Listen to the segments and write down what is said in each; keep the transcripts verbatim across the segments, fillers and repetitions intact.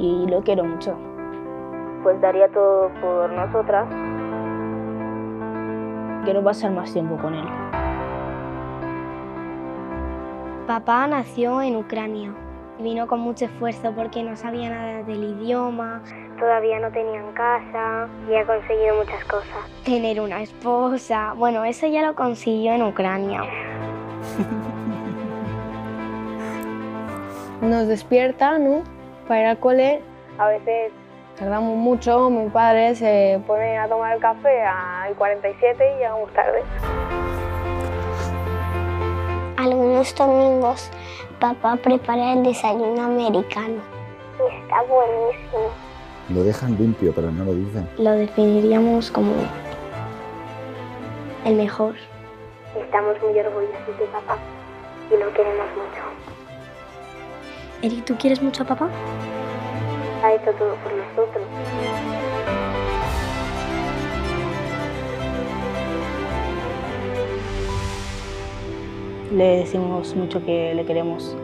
y lo quiero mucho. Pues daría todo por nosotras. Quiero pasar más tiempo con él. Papá nació en Ucrania. Vino con mucho esfuerzo porque no sabía nada del idioma, todavía no tenían casa y ha conseguido muchas cosas. Tener una esposa, bueno, eso ya lo consiguió en Ucrania. Nos despierta, ¿no?, para ir al cole. A veces tardamos mucho, mi padre se pone a tomar el café al cuarenta y siete y llegamos tarde. Algunos domingos papá prepara el desayuno americano. Está buenísimo. Lo dejan limpio, pero no lo dicen. Lo definiríamos como el mejor. Estamos muy orgullosos de papá y lo queremos mucho. Eric, ¿tú quieres mucho a papá? Ha hecho todo por nosotros. Le decimos mucho que le queremos.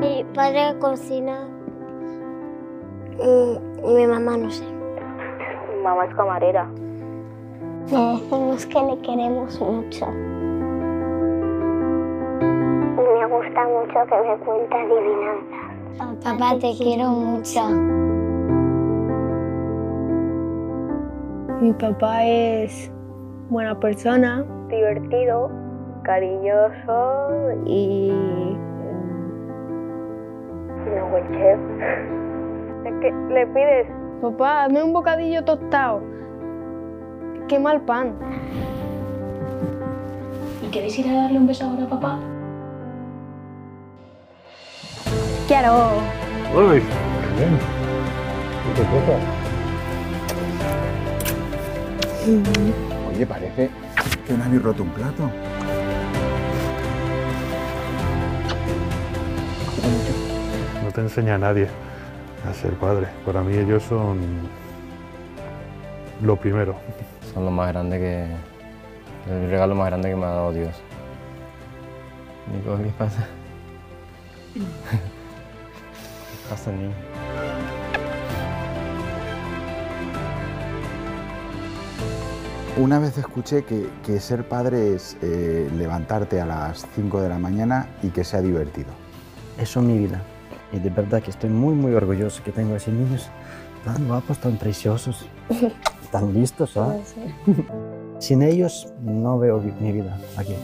Mi padre cocina y mi mamá no sé. Mi mamá es camarera. Le decimos que le queremos mucho. Me gusta mucho que me cuente adivinanzas. Papá, te quiero mucho. Mi papá es buena persona, divertido, cariñoso y un buen chef. Es que le pides, papá, hazme un bocadillo tostado. Quema el pan. ¿Y queréis ir a darle un beso ahora a papá? Quiero. Uy, bien. ¿Qué te toca? Oye, parece que no habéis roto un plato. No te enseña a nadie a ser padre. Para mí ellos son lo primero. Son lo más grande que... el regalo más grande que me ha dado Dios. Nico, ¿qué pasa? ¿Qué pasa, niño? Una vez escuché que, que ser padre es eh, levantarte a las cinco de la mañana y que sea divertido. Eso es mi vida. Y de verdad que estoy muy, muy orgulloso que tengo esos niños tan guapos, tan preciosos, tan listos, ¿sabes? Sin ellos no veo mi vida aquí.